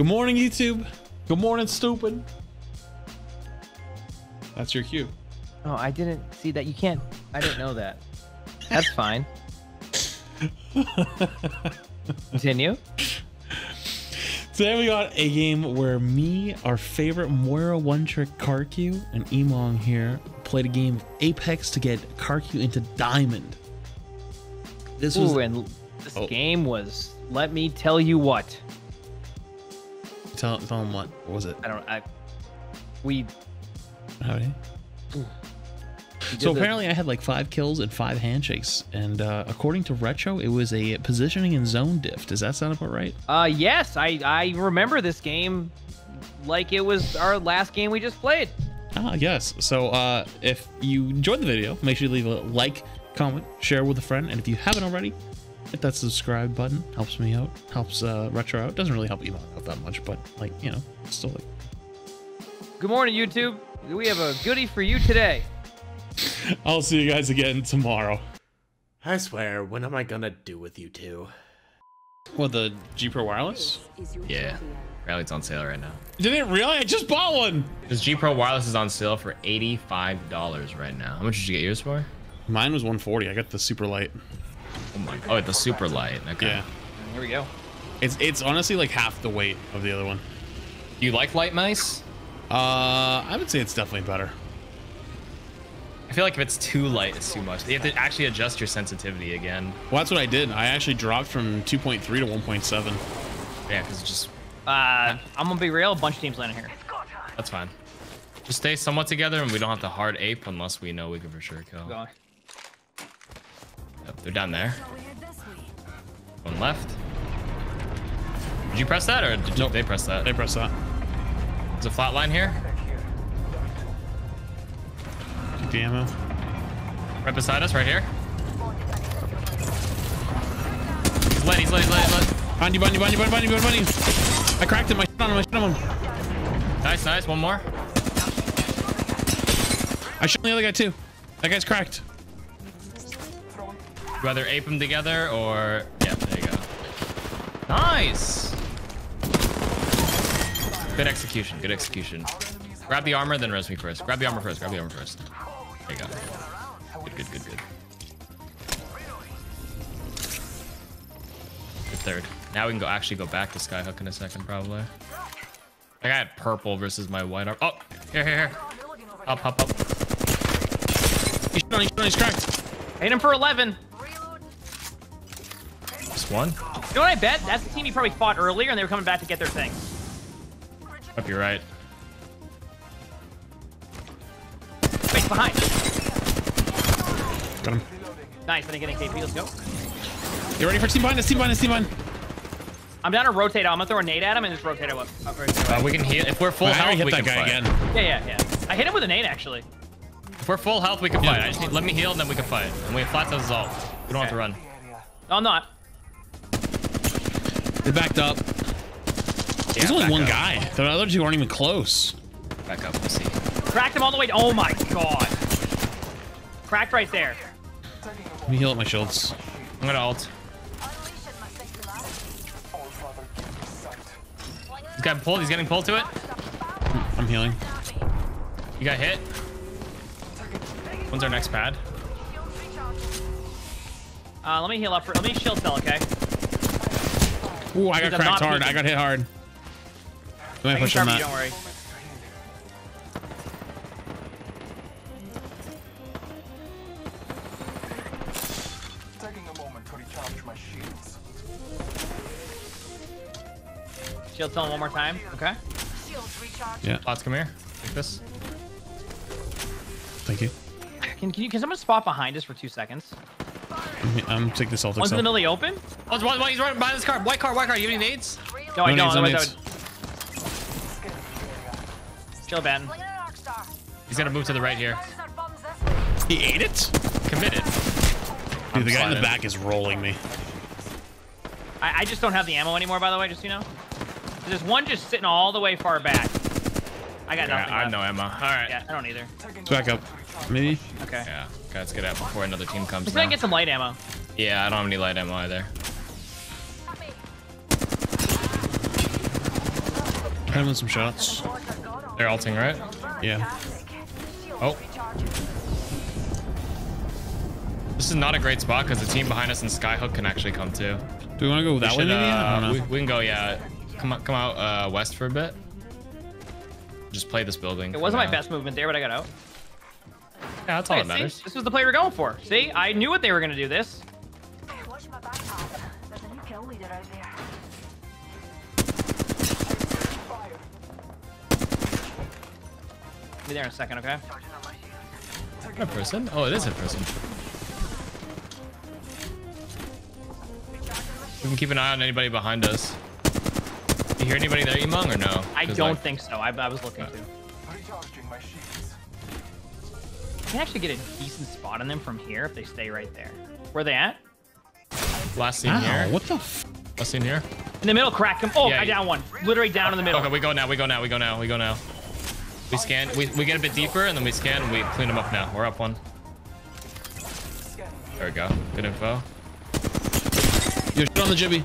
Good morning, YouTube. Good morning, stupid. That's your cue. Oh, I didn't see that. You can't. I didn't know that. That's fine. Continue. Today we got a game where me, our favorite Moira one-trick KarQ, and Emongg here played a game of Apex to get KarQ into Diamond. This was Ooh, and this game was, let me tell you what. Tell him what was it? I don't know. So apparently I had like 5 kills and 5 handshakes, and according to Retro, it was a positioning and zone diff. Does that sound about right? Yes, I remember this game like it was our last game we just played. Ah, yes. So if you enjoyed the video, make sure you leave a like, comment, share with a friend, and if you haven't already, hit that subscribe button. Helps me out, helps Retro out. Doesn't really help Emongg out that much, but like, you know, still like. Good morning, YouTube. We have a goodie for you today. I'll see you guys again tomorrow. I swear, what am I gonna do with you two? What, the G Pro Wireless? Yeah, apparently it's on sale right now. Didn't really? I just bought one! This G Pro Wireless is on sale for $85 right now. How much did you get yours for? Mine was $140. I got the super light. Oh my god. Oh, the super light. Okay. Yeah. Here we go. It's honestly like half the weight of the other one. Do you like light mice? I would say it's definitely better. I feel like if it's too light, it's too much. You have to actually adjust your sensitivity again. Well, that's what I did. I actually dropped from 2.3 to 1.7. Yeah, because it's just... I'm going to be real. A bunch of teams landing here. That's fine. Just stay somewhat together, and we don't have to hard ape unless we know we can for sure kill. Go on. Yep, they're down there. One left. Did you press that, or did nope. They press that? They press that. There's a flat line here. Ammo. Right beside us, right here. He's lit, he's lit, he's lit, he's lit. Bunny. I cracked him, I shot him, Nice, nice, one more. I shot the other guy too. That guy's cracked. You either ape them together or... Yeah, there you go. Nice! Good execution, good execution. Grab the armor, then res me first. Grab the armor first, There you go. Good. Good third. Now we can go actually go back to Skyhook in a second, probably. I got purple versus my white arm. Oh, here. Up. He's cracked. Hit him for 11. Just one. You know what I bet? That's the team you probably fought earlier, and they were coming back to get their thing. Hope you're right. Wait, behind. Got him. Nice, I didn't get any KP, let's go. You ready for team bind? I'm down to rotate out. I'm gonna throw a nade at him and just rotate him up. We can heal. If we're full health, we can fight. Again. Yeah. I hit him with a nade, actually. If we're full health, we can fight. I just need, let me heal and then we can fight. And we have Flats as all. We don't have to run. No, I'm not. They backed up. Yeah, there's only one guy. The other two aren't even close. Back up, let's see. Cracked him all the way. Oh my god. Cracked right there. Let me heal up my shields. I'm gonna ult. He's got pulled. He's getting pulled to it. I'm healing. You got hit. When's our next pad? Let me heal up. Let me shield cell, okay? Ooh, I got cracked hard. I got hit hard. Let me push on that. Don't worry. Shield tell him one more time, okay? Yeah. Lots, come here. Take this. Thank you. Can someone spot behind us for 2 seconds? I'm taking this all. One's in the middle open? Oh, it's one, he's right behind this car. White car. You have any nades? No, I don't. Still bad. He's gonna move to the right here. He ate it? Committed. Dude, the guy in the back is rolling me. I just don't have the ammo anymore, by the way, just so you know. There's one just sitting all the way far back. I got nothing. I have no ammo. All right. Yeah, I don't either. Back up. Maybe? Okay. Yeah. Okay, let's get out before another team comes. Let's try and get some light ammo. Yeah, I don't have any light ammo either. Cramming some shots. They're ulting, right? Yeah. Oh. This is not a great spot because the team behind us in Skyhook can actually come too. Do we want to go that way? We can go, yeah. Come out west for a bit. Just play this building. It wasn't my best movement there, but I got out. Yeah, that's all that matters. See? This was the play we were going for. See, I knew what they were going to do this. Be there in a second, okay? A person? Oh, it is a person. We can keep an eye on anybody behind us. You hear anybody there, Emongg, or no? I don't think so. I was looking too. You can actually get a decent spot on them from here if they stay right there. Where are they at? Last scene here. What the f? Last scene here. In the middle, crack him. Oh, yeah, I down one. Literally down in the middle. Okay, we go now. We scan. We get a bit deeper, and then we scan, and we clean them up now. We're up one. There we go. Good info. You're on the Jibby.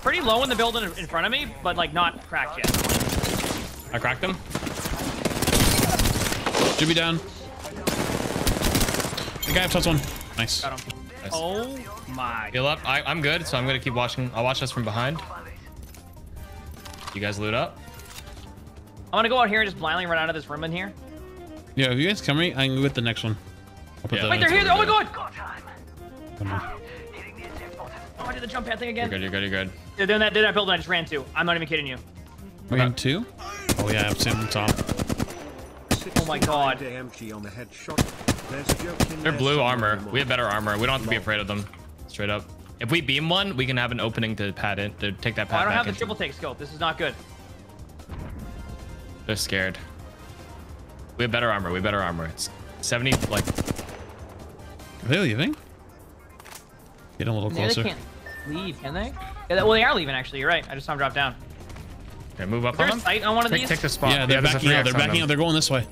Pretty low in the building in front of me, but like not cracked yet. I cracked him. Jibby down. The guy up top's one. Nice. Got him. Nice. Oh my. Heal up. I'm good, so I'm gonna keep watching. I'll watch us from behind. You guys loot up. I'm gonna go out here and just blindly run out of this room in here. Yeah, if you guys come here, I can get the next one. I'll put that. Wait, they're here. Oh my god. Oh, I did the jump pad thing again. You're good. They're doing that. Did I build? I just ran two. I'm not even kidding you. Ran two? Oh yeah, I'm seeing them top. Oh my god. They're blue armor. We have better armor. We don't have to be afraid of them. Straight up. If we beam one, we can have an opening to pad it. To take that pad. I don't have the triple take scope. This is not good. They're scared. We have better armor. It's 70. Like. Are they leaving? Get a little closer. They can't leave, can they? Yeah, well, they are leaving actually. You're right. I just saw them drop down. Okay, move up. Is there a sight on one of these? Take the spot. Yeah, they're backing out. They're going this way.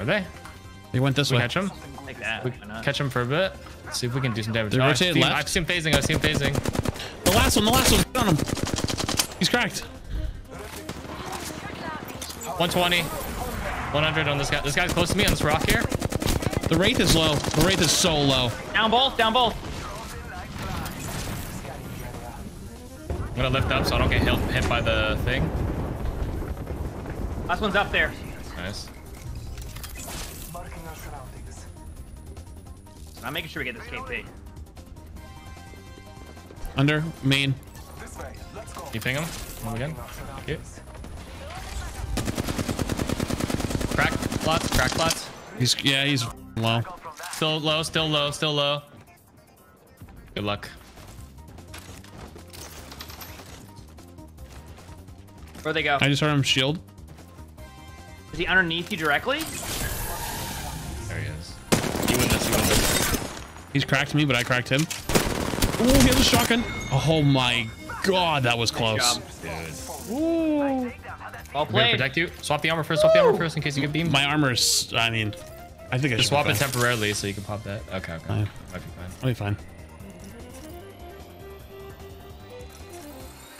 Are they? They went this way. Catch them. Like that. Catch them for a bit. See if we can do some damage. Oh, I've seen him phasing. The last one. Get on him. He's cracked. 120. 100 on this guy. This guy's close to me on this rock here. The Wraith is low. The Wraith is so low. Down both. I'm gonna lift up so I don't get hit by the thing. Last one's up there. Nice. I'm making sure we get this KP. Under main. You ping him? Come again. Okay. Crack plots. He's low. Still low. Good luck. Where'd they go? I just heard him shield. Is he underneath you directly? There he is. You win this. He's cracked me, but I cracked him. Ooh, he has a shotgun. Oh my god, that was close. Dude. Ooh. Well played. Protect you. Swap the armor first in case you get beamed. My armor is, I mean, I think I just swap it temporarily so you can pop that. Okay. I'll be fine.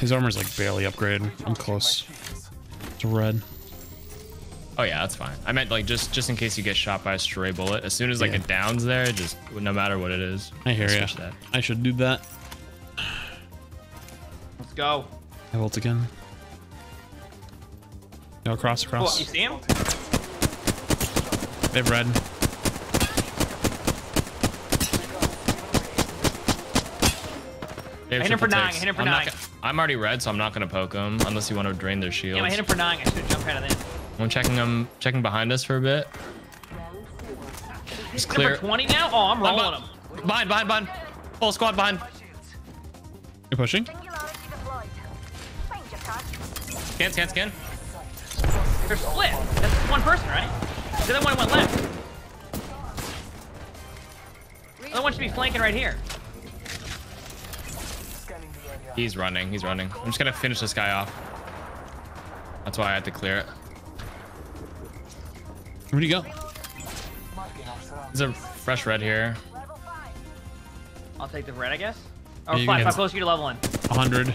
His armor's like barely upgraded. I'm close to red. Oh yeah, that's fine. I meant like just in case you get shot by a stray bullet. As soon as like it downs there, just no matter what it is. I hear you. I should do that. Let's go. I ult again. No, cross. Oh, you see him? They've red. I hit him for 9. I'm already red, so I'm not gonna poke him unless you want to drain their shields. Yeah, I hit him for 9. I should have jumped right out of there. I'm checking behind us for a bit. It's clear. Number 20 now? Oh, I'm rolling him. Behind. Full squad behind. You're pushing? Scan. They're split. That's one person, right? The other one went left. The other one should be flanking right here. He's running. I'm just going to finish this guy off. That's why I had to clear it. Where'd he go? There's a fresh red here. I'll take the red, I guess. Oh, Flats, how close are you to level 1? 100.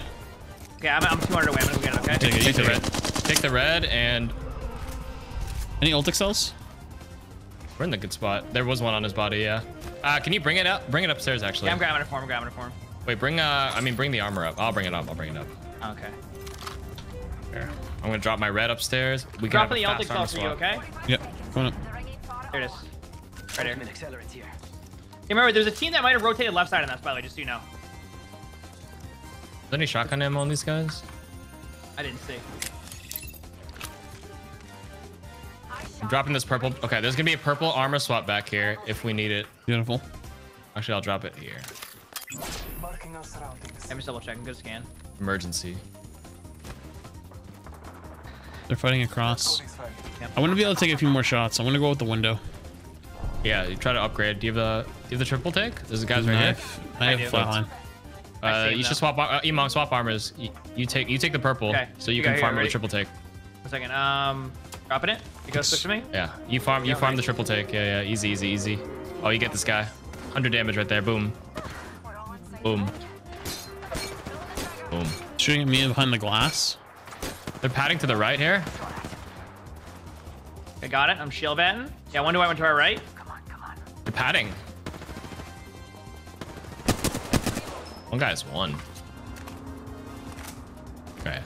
Okay, I'm 200 away. I'm gonna get it, okay? Take it, you take the red. Take the red and... Any ult excels? We're in the good spot. There was one on his body, yeah. Can you bring it up? Bring it upstairs, actually. Yeah, I'm grabbing it for him, Wait, bring, I mean, bring the armor up. I'll bring it up, Okay. There. I'm gonna drop my red upstairs. We can have a fast armor swap. Dropping the ult excel for you, okay? Yep. Come on up. There it is. Right here. Hey, remember, there's a team that might have rotated left side on that, by the way, just so you know. Is there any shotgun ammo on these guys? I didn't see. I'm dropping this purple. Okay, there's gonna be a purple armor swap back here if we need it. Beautiful. Actually, I'll drop it here. I'm just double checking. Good scan. Emergency. They're fighting across. Yep. I want to be able to take a few more shots. I want to go with the window. Yeah, you try to upgrade. Do you have the triple take? There's a guys right here. I have flatline. You should swap. Emongg, swap armors. You take the purple, okay. So you can farm the triple take. One second. Dropping it. You go switch to me. Yeah. You farm the triple take. Yeah, yeah. Easy. Oh, you get this guy. 100 damage right there. Boom. Boom. Shooting at me behind the glass. They're padding to the right here. I got it. I'm shield batting. Yeah, one to one to our right. Come on. They're padding. One guy's won. Okay.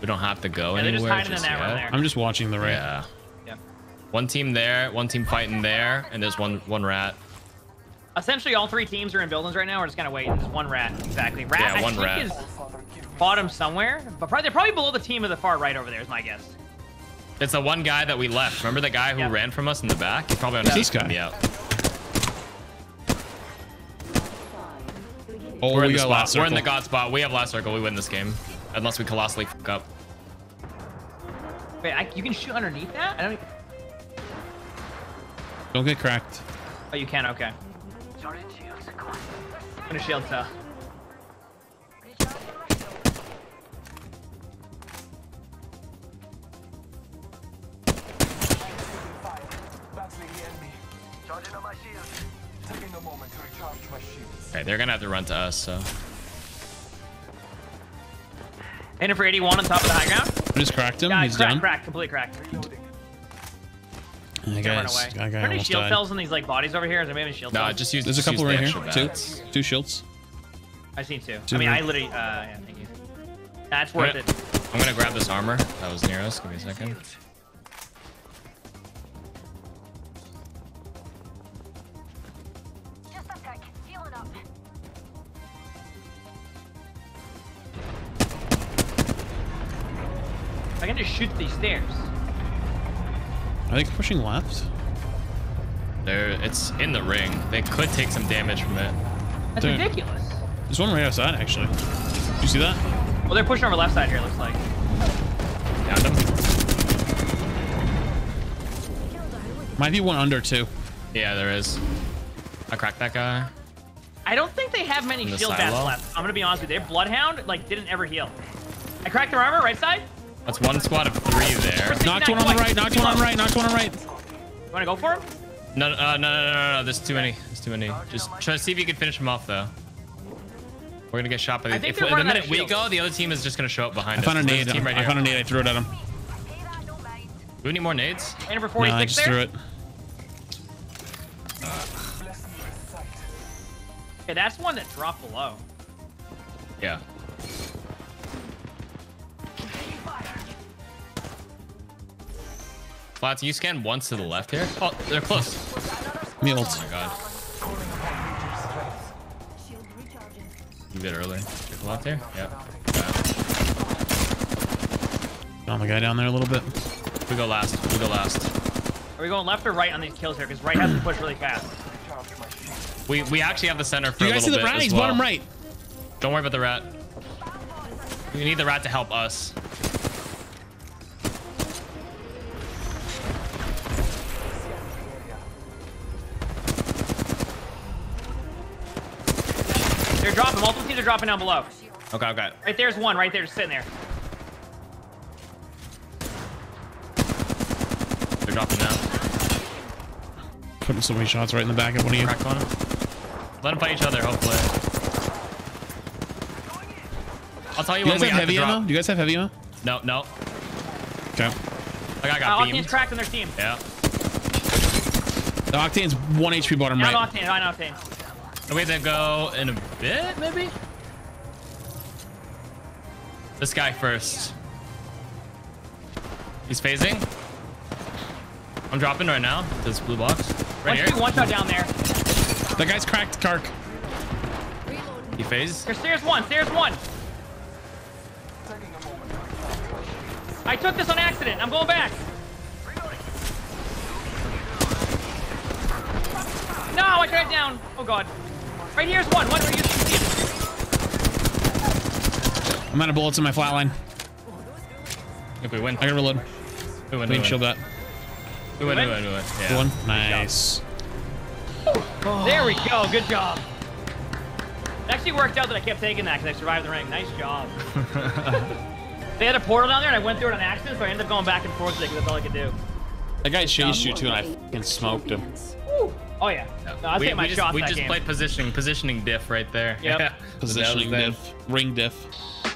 We don't have to go anywhere. Just in that room there. I'm just watching the right. Yeah. Yep. One team there, one team fighting there, and there's one rat. Essentially, all three teams are in buildings right now. We're just kind of waiting. There's one rat, exactly. I think is bottom somewhere, but they're probably below the team of the far right over there is my guess. It's the one guy that we left. Remember the guy who ran from us in the back? He's probably on this guy. Yeah. Oh, we're in the spot. We're in the god spot. We have last circle. We win this game. Unless we colossally fuck up. Wait, you can shoot underneath that? I don't even... Don't get cracked. Oh, you can? Okay. I'm gonna shield tower. Okay, they're gonna have to run to us, so... Hitting for 81 on top of the high ground. I just cracked him. He's done. Cracked, completely cracked. I guess. Are there any shield cells in these like bodies over here? Is there maybe shield cells? No, just use. There's a couple right here. Two shields. I've seen two. I mean, I literally. Yeah, thank you. That's worth it. I'm gonna grab this armor. That was near us. Give me a second. I can just shoot these stairs. Are they pushing left? It's in the ring. They could take some damage from it. That's ridiculous. There's one right outside, actually. Did you see that? Well, they're pushing over left side here, looks like. Downed him. Might be one under, too. Yeah, there is. I cracked that guy. I don't think they have many shield bats left. I'm going to be honest with you. Their Bloodhound, like, didn't ever heal. I cracked their armor, right side? That's one squad of three there. Knocked one on the right. You want to go for him? No, no. There's too many. Just try to see if you can finish him off, though. We're going to get shot by the... The minute we go, the other team is just going to show up behind us. I found a nade. I found a nade. I threw it at him. Do we need more nades? No, I just threw it. Okay, that's one that dropped below. Yeah. Flats, you scan once to the left here. Oh, they're close. Mules. Oh my god. You did earlier. Left here? Yeah. Found the guy down there a little bit. We go last. Are we going left or right on these kills here? Because right has to push really fast. We actually have the center for a little bit. You guys see the rat? He's bottom right. Don't worry about the rat. We need the rat to help us. They're dropping. Multiple teams are dropping down below. Okay. Right there's one right there just sitting there. They're dropping down. Putting so many shots right in the back of one of you. Let them fight each other, hopefully. I'll tell you when we have heavy ammo. Do you guys have heavy ammo? No, no. Okay. Like I got beamed. Octane's cracked on their team. Yeah. The Octane's one HP bottom right. I'm Octane. I'm Octane. We have to go in a bit, maybe. This guy first. He's phasing. I'm dropping right now. This blue box. Right here. One shot down there. That guy's cracked, KarQ. He phased. There's one. There's one. I took this on accident. I'm going back. No, I got it down. Oh, God. Right here's one. One where you can see it. I'm out of bullets in my flatline. If we win. I can reload. We win. We can shield that. We win. We win. We win. Yeah. One. Nice. Oh. There we go. Good job. It actually worked out that I kept taking that because I survived the rank. Nice job. They had a portal down there and I went through it on accident, so I ended up going back and forth because that's all I could do. That guy chased you too and I fucking smoked him. Ooh. Oh yeah. No, I hit my shots that game. We just played positioning diff right there. Yep. Positioning diff. Ring diff.